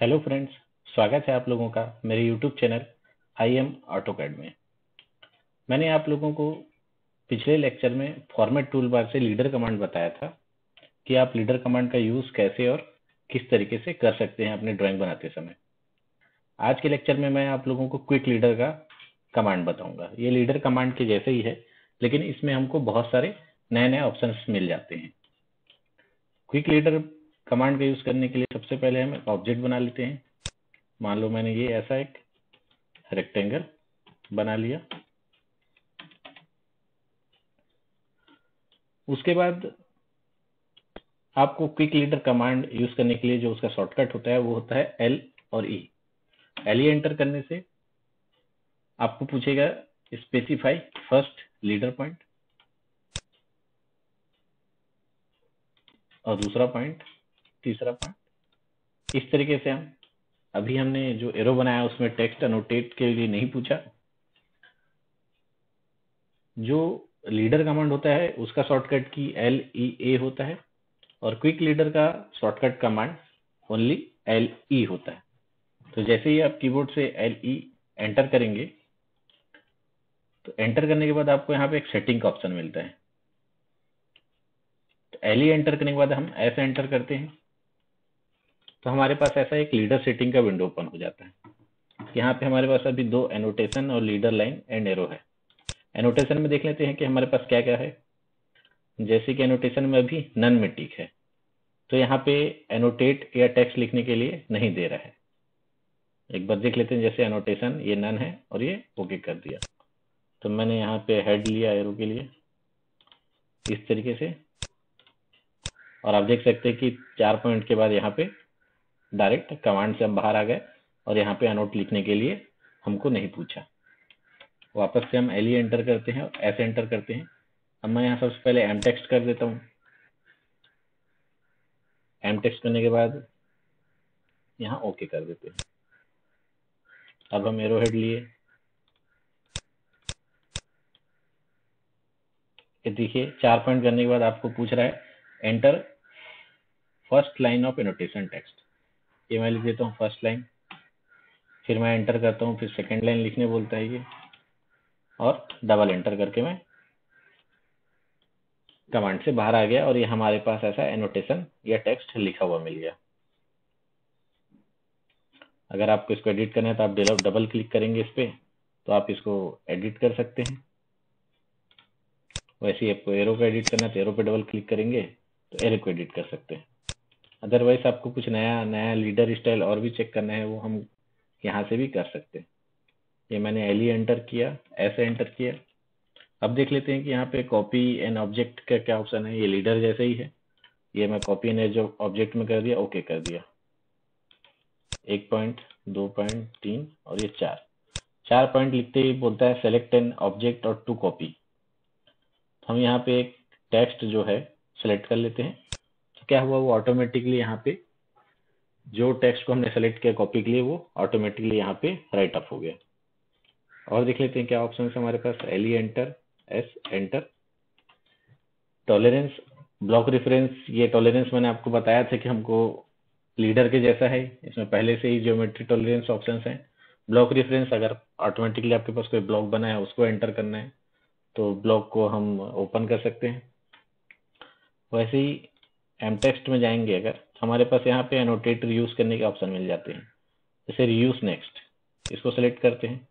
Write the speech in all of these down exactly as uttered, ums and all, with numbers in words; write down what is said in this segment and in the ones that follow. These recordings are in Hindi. हेलो फ्रेंड्स, स्वागत है आप लोगों का मेरे YouTube channel I am AutoCAD में। मैंने आप लोगों को पिछले लेक्चर में फॉर्मेट टूल बार से लीडर कमांड बताया था कि आप लीडर कमांड का यूज़ कैसे और किस तरीके से कर सकते हैं अपने ड्राइंग बनाते समय। आज के लेक्चर में मैं आप लोगों को क्विक लीडर का कमांड बताऊँगा। ये लीडर कमांड के जैसे ही है, लेकिन इसमें हमको बहुत सारे नए नए ऑप्शंस मिल जाते हैं। क्विक लीडर कमांड का यूज़ करने के लिए सबसे पहले हम एक ऑब्जेक्ट बना लेते हैं। मान लो मैंने ये ऐसा एक रेक्टेंगल बना लिया। उसके बाद आपको क्विक लीडर कमांड यूज़ करने के लिए जो उसका शॉर्टकट होता है वो होता है एल और ई। एल ई एंटर करने से आपको पूछेगा स्पेसिफाई फर्स्ट लीडर पॉइंट और दूसरा पॉइंट, तीसरा पॉइंट। इस तरीके से हम अभी हमने जो एरो बनाया उसमें टेक्स्ट एनोटेट के लिए नहीं पूछा। जो लीडर कमांड होता है उसका शॉर्टकट की एल ई ए होता है और क्विक लीडर का shortcut command only L E होता है। तो जैसे ही आप कीबोर्ड से एल ई एंटर करेंगे तो एंटर करने के बाद आपको यहाँ पे एक सेटिंग का ऑप्शन मिलता है। एल ई एंटर करने के बाद हम ऐसे एंटर करते हैं तो हमारे पास ऐसा एक लीडर सेटिंग का विंडो ओपन हो जाता है। यहाँ पे हमारे पास अभी दो एनोटेशन और लीडर लाइन एंड एरो है। एनोटेशन में देख लेते हैं कि हमारे पास क्या क्या है। जैसे कि एनोटेशन में अभी नन में टिक है, तो यहाँ पे एनोटेट या टेक्स्ट लिखने के लिए नहीं दे रहा है। एक बार देख लेते हैं। जैसे एनोटेशन ये नन है और ये ओके कर दिया, तो मैंने यहाँ पे हेड लिया एरो के लिए इस तरीके से, और आप देख सकते हैं कि चार पॉइंट के बाद यहाँ पे डायरेक्ट कमांड से हम बाहर आ गए और यहाँ पे एनोट लिखने के लिए हमको नहीं पूछा। वापस से हम एल ई एंटर करते हैं और ऐसे एंटर करते हैं। अब मैं यहाँ सबसे पहले एम टेक्स्ट कर देता हूँ। एम टेक्स्ट करने के बाद यहाँ ओके कर देते हैं। अब हम एरो हेड लिए, देखिए चार पॉइंट करने के बाद आपको पूछ रहा है enter first line of annotation text. ये मैं लिख देता हूँ फर्स्ट लाइन, फिर मैं एंटर करता हूँ, फिर सेकंड लाइन लिखने बोलता है ये, और डबल एंटर करके मैं कमांड से बाहर आ गया और ये हमारे पास ऐसा एनोटेशन या टेक्स्ट लिखा हुआ मिल गया। अगर आपको इसको एडिट करना है तो आप डबल क्लिक करेंगे इस पर तो आप इसको एडिट कर सकते हैं। वैसे ही आपको एरो को एडिट करना है तो एरो पे डबल क्लिक करेंगे तो एरो को एडिट कर सकते हैं। अदरवाइज आपको कुछ नया नया लीडर स्टाइल और भी चेक करना है वो हम यहाँ से भी कर सकते हैं। ये मैंने एल ई एंटर किया, ऐसे एंटर किया। अब देख लेते हैं कि यहाँ पे कॉपी एन ऑब्जेक्ट का क्या ऑप्शन है। ये लीडर जैसे ही है, ये मैं कॉपी एन एज ऑब्जेक्ट में कर दिया, ओके कर दिया। एक पॉइंट, दो पॉइंट, तीन और ये चार। चार पॉइंट लिखते ही बोलता है सेलेक्ट एन ऑब्जेक्ट और टू कॉपी। हम यहाँ पे एक टेक्स्ट जो है सेलेक्ट कर लेते हैं। तो क्या हुआ, वो ऑटोमेटिकली यहाँ पे जो टेक्स्ट को हमने सेलेक्ट किया कॉपी के लिए वो ऑटोमेटिकली यहाँ पे राइट अप हो गया। और देख लेते हैं क्या ऑप्शन है हमारे पास। L E enter, S enter, tolerance, block reference. ये टॉलरेंस मैंने आपको बताया था कि हमको लीडर के जैसा है, इसमें पहले से ही ज्योमेट्री टॉलरेंस ऑप्शन है। ब्लॉक रेफरेंस, अगर ऑटोमेटिकली आपके पास कोई ब्लॉक बना है उसको एंटर करना है तो ब्लॉक को हम ओपन कर सकते हैं। वैसे ही एम टेक्स्ट में जाएंगे अगर तो हमारे पास यहाँ पे एनोटेट रीयूज करने के ऑप्शन मिल जाते हैं। जैसे रीयूज नेक्स्ट, इसको सेलेक्ट करते हैं।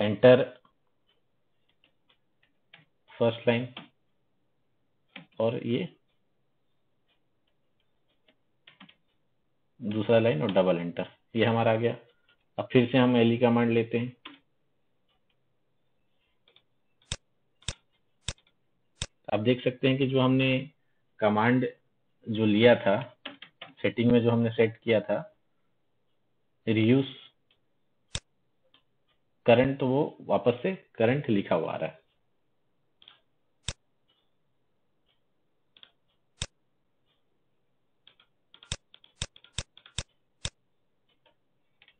एंटर फर्स्ट लाइन और ये दूसरा लाइन और डबल एंटर, ये हमारा आ गया। अब फिर से हम एल ई कमांड लेते हैं। आप देख सकते हैं कि जो हमने कमांड जो लिया था सेटिंग में, जो हमने सेट किया था रियूज करंट, तो वो वापस से करंट लिखा हुआ आ रहा है।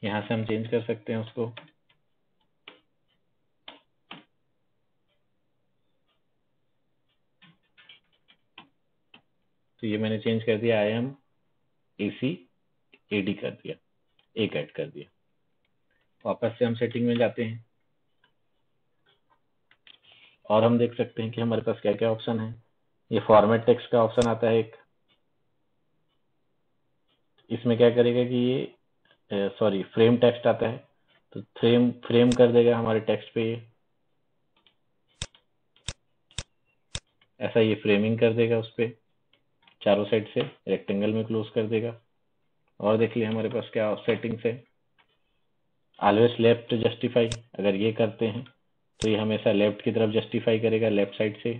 यहाँ से हम चेंज कर सकते हैं उसको। तो ये मैंने चेंज कर दिया, I M A C A D कर दिया, एक ऐड कर दिया। वापस से हम सेटिंग में जाते हैं और हम देख सकते हैं कि हमारे पास क्या क्या ऑप्शन है। ये फॉर्मेट टेक्स्ट का ऑप्शन आता है एक, इसमें क्या करेगा कि ये सॉरी फ्रेम टेक्स्ट आता है तो फ्रेम फ्रेम कर देगा हमारे टेक्स्ट पे, ये ऐसा ये फ्रेमिंग कर देगा उस पर चारों साइड से, रेक्टेंगल में क्लोज कर देगा। और देख लिए हमारे पास क्या सेटिंग्स है, ऑलवेज लेफ्ट जस्टिफाई, अगर ये करते हैं तो ये हमेशा लेफ्ट की तरफ जस्टिफाई करेगा, लेफ्ट साइड से।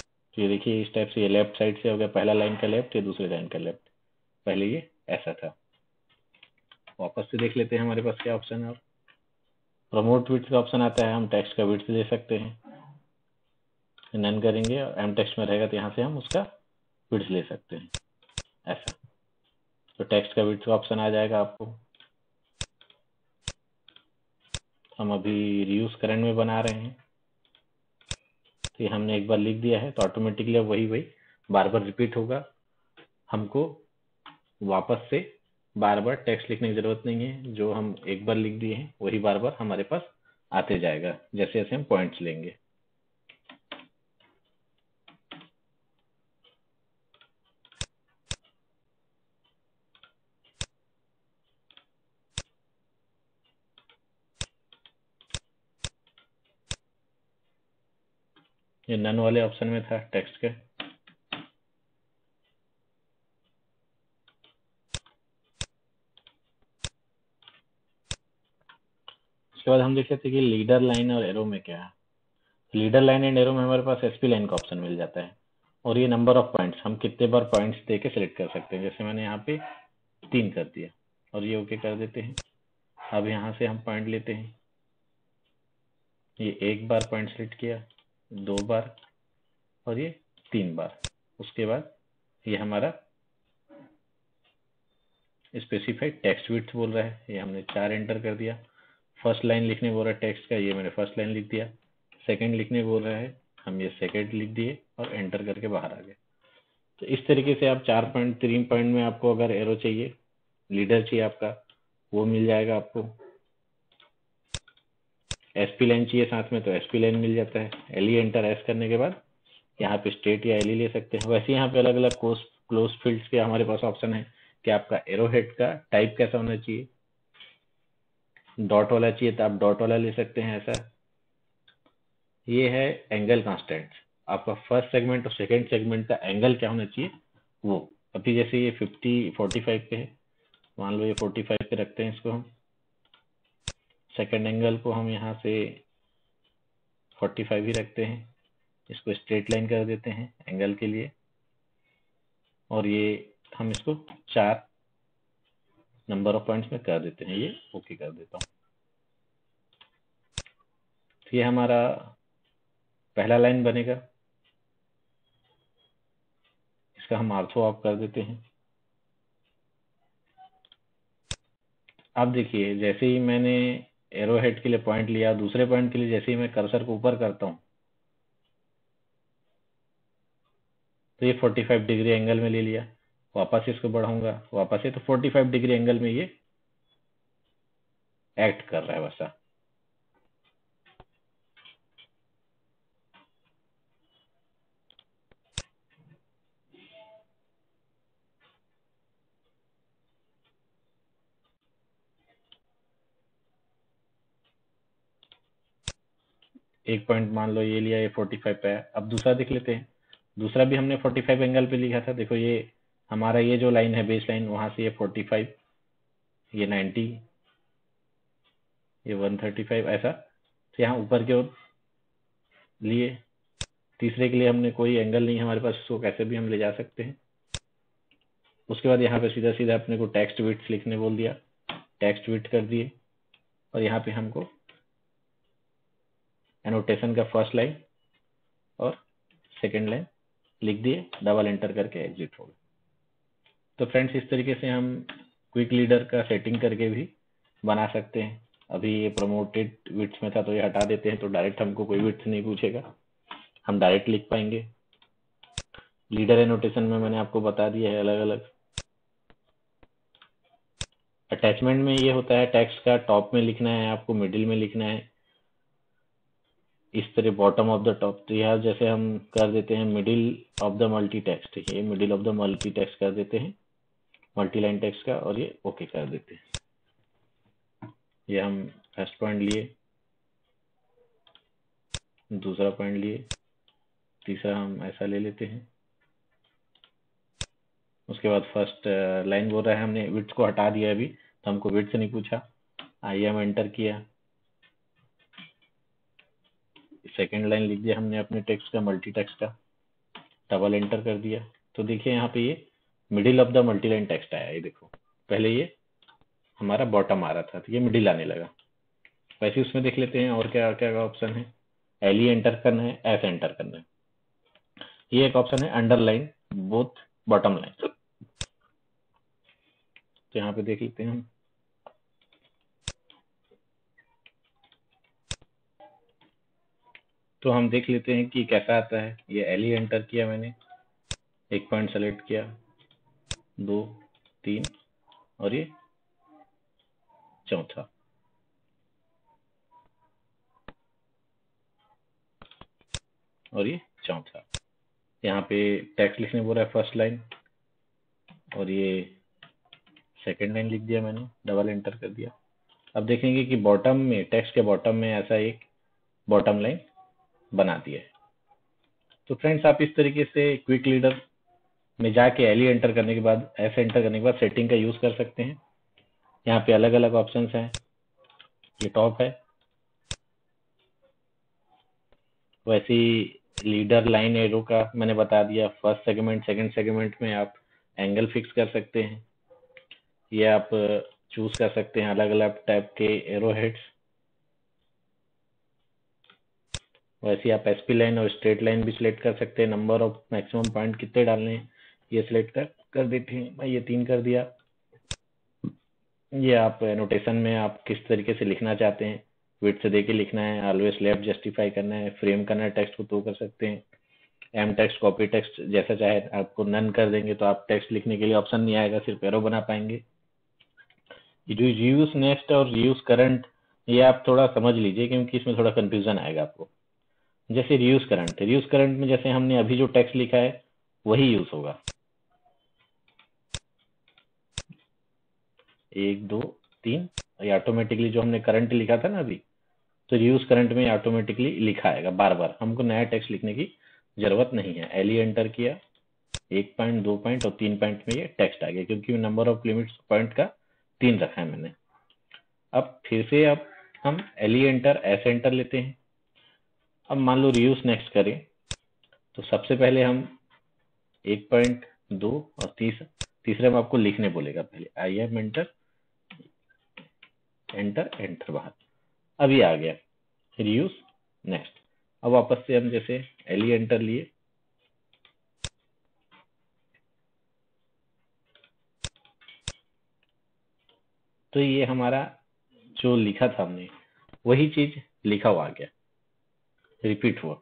तो ये देखिए इस टाइप से, ये लेफ्ट साइड से हो गया, पहला लाइन का लेफ्ट या दूसरे लाइन का लेफ्ट, पहले ये ऐसा था। वापस से देख लेते हैं हमारे पास क्या ऑप्शन है। प्रमोट विड्थ का ऑप्शन आता है, हम टेक्स्ट का विड्थ दे सकते हैं, नन करेंगे, एम टेक्स्ट में रहेगा तो यहाँ से हम उसका विड्थ ले सकते हैं ऐसा। तो टेक्स्ट का विड्थ का ऑप्शन आ जाएगा आपको। हम अभी रियूज करंट में बना रहे हैं तो ये हमने एक बार लिख दिया है तो ऑटोमेटिकली अब वही वही बार बार रिपीट होगा, हमको वापस से बार बार टेक्स्ट लिखने की जरूरत नहीं है, जो हम एक बार लिख दिए हैं वही बार बार हमारे पास आते जाएगा जैसे जैसे हम पॉइंट्स लेंगे। ये नन वाले ऑप्शन में था टेक्स्ट के। इसके बाद हम देख लेते हैं कि लीडर लाइन और एरो में क्या है। लीडर लाइन एंड एरो में हमारे पास एसपी लाइन का ऑप्शन मिल जाता है और ये नंबर ऑफ पॉइंट्स, हम कितने बार पॉइंट्स दे के सिलेक्ट कर सकते हैं। जैसे मैंने यहाँ पे तीन कर दिया और ये ओके कर देते हैं। अब यहाँ से हम पॉइंट लेते हैं, ये एक बार पॉइंट सिलेक्ट किया, दो बार और ये तीन बार। उसके बाद ये हमारा स्पेसिफाइड टेक्स्ट विड्थ बोल रहा है, ये हमने चार एंटर कर दिया। फर्स्ट लाइन लिखने बोल रहा है टेक्स्ट का, ये मैंने फर्स्ट लाइन लिख दिया। सेकंड लिखने बोल रहा है, हम ये सेकंड लिख दिए और एंटर करके बाहर आ गए। तो इस तरीके से आप चार पॉइंट तीन पॉइंट में आपको अगर एरो चाहिए, लीडर चाहिए आपका, वो मिल जाएगा आपको। एसपी लाइन चाहिए साथ में तो एसपी लाइन मिल जाता है। एलई एंटर एस करने के बाद यहाँ पे स्टेट या एलई ले सकते हैं। वैसे यहाँ पे अलग अलग क्लोज क्लोज फील्ड्स के हमारे पास ऑप्शन है कि आपका एरो हेड का टाइप कैसा होना चाहिए। डॉट वाला चाहिए तो आप डॉट वाला ले सकते हैं ऐसा। ये है एंगल कांस्टेंट, आपका फर्स्ट सेगमेंट और सेकेंड सेगमेंट का एंगल क्या होना चाहिए वो। अभी जैसे ये फिफ्टी फोर्टी फाइव पे है, मान लो ये फोर्टी फाइव पे रखते हैं इसको हम। सेकेंड एंगल को हम यहाँ से पैंतालीस ही रखते हैं, इसको स्ट्रेट लाइन कर देते हैं एंगल के लिए। और ये हम इसको चार नंबर ऑफ पॉइंट्स में कर देते हैं, ये ओके कर देता हूँ। ये हमारा पहला लाइन बनेगा, इसका हम ऑर्थो ऑफ कर देते हैं। अब देखिए जैसे ही मैंने एरो हेड के लिए पॉइंट लिया, दूसरे पॉइंट के लिए जैसे ही मैं कर्सर को ऊपर करता हूं तो ये पैंतालीस डिग्री एंगल में ले लिया। वापस इसको बढ़ाऊंगा वापस से तो पैंतालीस डिग्री एंगल में ये एक्ट कर रहा है वैसा। एक पॉइंट मान लो ये लिया, ये पैंतालीस पे है। अब दूसरा देख लेते हैं, दूसरा भी हमने पैंतालीस एंगल पे लिखा था। देखो ये हमारा ये जो लाइन है बेस लाइन, वहां से ये पैंतालीस, ये नब्बे, ये एक सौ पैंतीस ऐसा। तो यहाँ ऊपर के ओर लिए, तीसरे के लिए हमने कोई एंगल नहीं है हमारे पास, उसको कैसे भी हम ले जा सकते हैं। उसके बाद यहाँ पे सीधा सीधा अपने को टेक्स्ट विड्थ लिखने बोल दिया, टेक्स्ट विड्थ कर दिए। और यहाँ पे हमको एनोटेशन का फर्स्ट लाइन और सेकेंड लाइन लिख दिए, डबल एंटर करके एग्जिट हो गए। तो फ्रेंड्स इस तरीके से हम क्विक लीडर का सेटिंग करके भी बना सकते हैं। अभी ये प्रमोटेड विड्थ में था तो ये हटा देते हैं तो डायरेक्ट हमको कोई विड्थ नहीं पूछेगा, हम डायरेक्ट लिख पाएंगे। लीडर एनोटेशन में मैंने आपको बता दिया है अलग अलग। अटैचमेंट में ये होता है टेक्स्ट का टॉप में लिखना है आपको, मिडिल में लिखना है, इस तरह बॉटम ऑफ द टॉप। तो यहाँ जैसे हम कर देते हैं middle of the multi text, ठीक है, ये middle of the multi text कर देते हैं, मल्टी लाइन टेक्स्ट का, और ये ओके कर देते हैं। ये हम फर्स्ट पॉइंट लिए, दूसरा पॉइंट लिए, तीसरा हम ऐसा ले लेते हैं। उसके बाद फर्स्ट लाइन बोल रहा है, हमने विड्थ को हटा दिया अभी, तो हमको विड्थ से नहीं पूछा। आई एम एंटर किया, सेकेंड लाइन लिख दिया हमने अपने टेक्स्ट का, मल्टी टेक्स्ट का, डबल एंटर कर दिया। तो देखिए यहाँ पे ये middle of the multi line text आया। ये देखो, पहले ये हमारा बॉटम आ रहा था, तो ये मिडिल आने लगा। वैसे उसमें देख लेते हैं और क्या क्या ऑप्शन है। एल ई एंटर करना है, एस एंटर करना है। ये एक ऑप्शन है अंडरलाइन बोथ बॉटम लाइन। तो यहाँ पे देख लेते हैं हम, तो हम देख लेते हैं कि कैसा आता है। ये एल ई एंटर किया मैंने, एक पॉइंट सेलेक्ट किया, दो, तीन, और ये चौथा। और ये चौथा यहाँ पे टेक्स्ट लिखने बोल रहा है फर्स्ट लाइन, और ये सेकंड लाइन लिख दिया मैंने, डबल एंटर कर दिया। अब देखेंगे कि बॉटम में, टेक्स्ट के बॉटम में ऐसा एक बॉटम लाइन बना दिया है। तो फ्रेंड्स, आप इस तरीके से क्विक लीडर में जाके एल ई एंटर करने के बाद, एस एंटर करने के बाद सेटिंग का यूज कर सकते हैं। यहाँ पे अलग अलग ऑप्शंस हैं। ये टॉप है, वैसे ही लीडर लाइन एरो का मैंने बता दिया। फर्स्ट सेगमेंट, सेकंड सेगमेंट में आप एंगल फिक्स कर सकते हैं। ये आप चूज कर सकते हैं अलग अलग टाइप के एरो हेड्स। वैसे आप एस पी लाइन और स्ट्रेट लाइन भी सिलेक्ट कर सकते हैं। नंबर ऑफ मैक्सिमम पॉइंट कितने डालने हैं ये सिलेक्ट कर कर देते हैं। मैं ये तीन कर दिया। ये आप एनोटेशन में आप किस तरीके से लिखना चाहते हैं, विड्थ से देके लिखना है, ऑलवेज लेफ्ट जस्टिफाई करना है, फ्रेम करना है टेक्स्ट को तो कर सकते हैं। एम टेक्स्ट, कॉपी टेक्स्ट, जैसा चाहे आपको नन कर देंगे तो आप टेक्स्ट लिखने के लिए ऑप्शन नहीं आएगा, सिर्फ एरो बना पाएंगे। यूज नेक्स्ट और यूज करंट ये आप थोड़ा समझ लीजिए क्योंकि इसमें थोड़ा कंफ्यूजन आएगा आपको। जैसे रियूज करंट, रियूज करंट में जैसे हमने अभी जो टेक्स्ट लिखा है वही यूज होगा, एक, दो, तीन। ये ऑटोमेटिकली जो हमने करंट लिखा था ना अभी, तो रियूज करंट में ऑटोमेटिकली लिखा आएगा बार बार, हमको नया टेक्स्ट लिखने की जरूरत नहीं है। एल ई एंटर किया, एक पॉइंट, दो पॉइंट और तीन पॉइंट में ये टेक्स्ट आ गया क्योंकि नंबर ऑफ लिमिट्स पॉइंट का तीन रखा है मैंने। अब फिर से अब हम L E enter, S enter लेते हैं। अब मान लो रियूज नेक्स्ट करें, तो सबसे पहले हम एक पॉइंट, दो और तीस, तीसरे में आपको लिखने बोलेगा पहले I am enter, enter, enter बाहर। अब ये आ गया रियूज नेक्स्ट। अब वापस से हम जैसे एल ई एंटर लिए, तो ये हमारा जो लिखा था हमने वही चीज लिखा हुआ आ गया, रिपीट हुआ।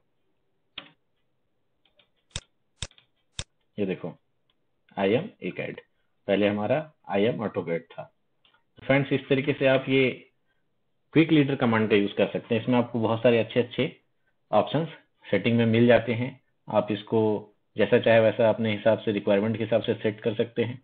ये देखो आई एम एक एड, पहले हमारा आई एम ऑटोकैड था। फ्रेंड्स, इस तरीके से आप ये क्विक लीडर कमांड का यूज कर सकते हैं। इसमें आपको बहुत सारे अच्छे अच्छे ऑप्शंस सेटिंग में मिल जाते हैं। आप इसको जैसा चाहे वैसा अपने हिसाब से, रिक्वायरमेंट के हिसाब से सेट कर सकते हैं।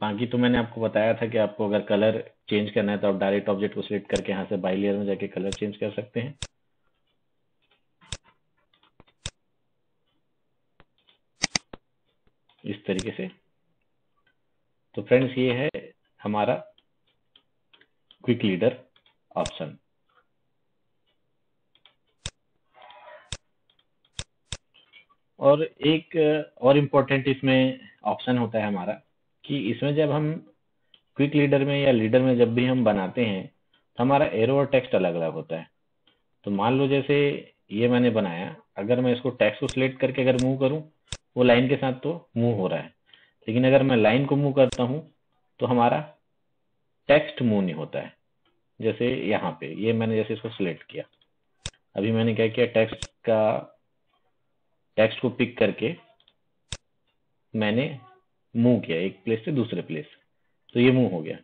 बाकी तो मैंने आपको बताया था कि आपको अगर कलर चेंज करना है तो आप डायरेक्ट ऑब्जेक्ट को सिलेक्ट करके यहाँ से बाई लेयर में जाके कलर चेंज कर सकते हैं। इस तरीके से। तो फ्रेंड्स, ये है हमारा क्विक लीडर ऑप्शन। और एक और इम्पोर्टेंट इसमें ऑप्शन होता है हमारा कि इसमें जब हम क्विक लीडर में या लीडर में जब भी हम बनाते हैं तो हमारा एरो और टेक्स्ट अलग अलग होता है। तो मान लो जैसे ये मैंने बनाया, अगर मैं इसको टेक्स्ट को सिलेक्ट करके अगर मूव करूं वो लाइन के साथ तो मूव हो रहा है, लेकिन अगर मैं लाइन को मूव करता हूं तो हमारा टेक्स्ट मूव नहीं होता है। जैसे यहाँ पे ये मैंने जैसे इसको सिलेक्ट किया, अभी मैंने क्या किया, टेक्स्ट का टेक्स्ट को पिक करके मैंने मूव किया एक प्लेस से दूसरे प्लेस, तो ये मूव हो गया।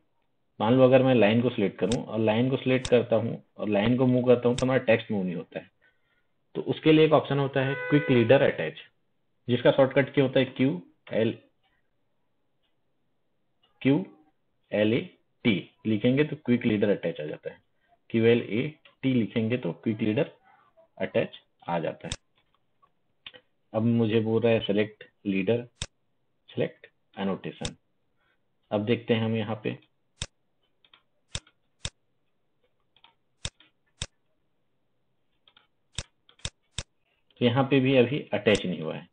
मान लो अगर मैं लाइन को सिलेक्ट करूं और लाइन को सिलेक्ट करता हूं और लाइन को मूव करता हूं तो हमारा टेक्स्ट मूव नहीं होता है। तो उसके लिए एक ऑप्शन होता है क्विक लीडर अटैच, जिसका शॉर्टकट क्या होता है Q L Q L A T लिखेंगे तो क्विक लीडर अटैच आ जाता है। क्यू एल ए टी लिखेंगे तो क्विक लीडर अटैच आ जाता है। अब मुझे बोल रहा है सेलेक्ट लीडर सेलेक्ट एनोटेशन। अब देखते हैं हम यहाँ पे यहाँ पे भी अभी अटैच नहीं हुआ है,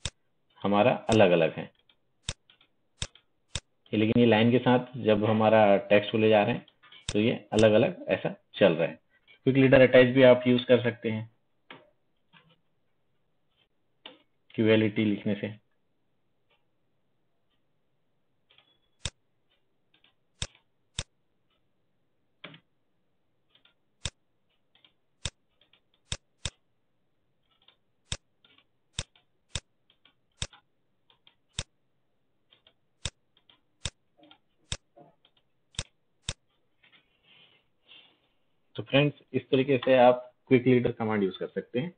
हमारा अलग अलग है। लेकिन ये लाइन के साथ जब हमारा टेक्स्ट को ले जा रहे हैं तो ये अलग अलग ऐसा चल रहा है। क्विक लीडर अटैच भी आप यूज कर सकते हैं क्यूएलटी लिखने से। तो फ्रेंड्स, इस तरीके से आप क्विक लीडर कमांड यूज कर सकते हैं।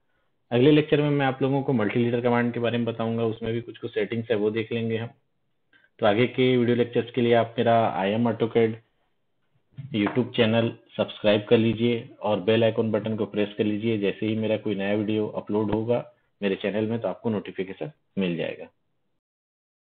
अगले लेक्चर में मैं आप लोगों को मल्टी लीडर कमांड के बारे में बताऊंगा, उसमें भी कुछ कुछ सेटिंग्स है वो देख लेंगे हम। तो आगे के वीडियो लेक्चर्स के लिए आप मेरा I am AutoCAD YouTube channel subscribe कर लीजिए और बेल आइकॉन बटन को प्रेस कर लीजिए। जैसे ही मेरा कोई नया वीडियो अपलोड होगा मेरे चैनल में तो आपको नोटिफिकेशन मिल जाएगा।